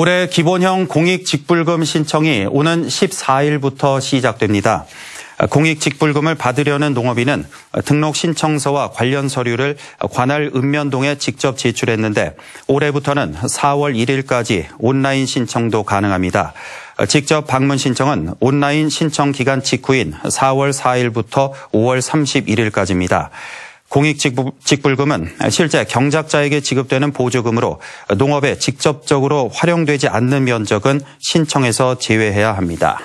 올해 기본형 공익직불금 신청이 오는 14일부터 시작됩니다. 공익직불금을 받으려는 농업인은 등록 신청서와 관련 서류를 관할 읍면동에 직접 제출했는데 올해부터는 4월 1일까지 온라인 신청도 가능합니다. 직접 방문 신청은 온라인 신청 기간 직후인 4월 4일부터 5월 31일까지입니다. 공익직불금은 실제 경작자에게 지급되는 보조금으로 농업에 직접적으로 활용되지 않는 면적은 신청에서 제외해야 합니다.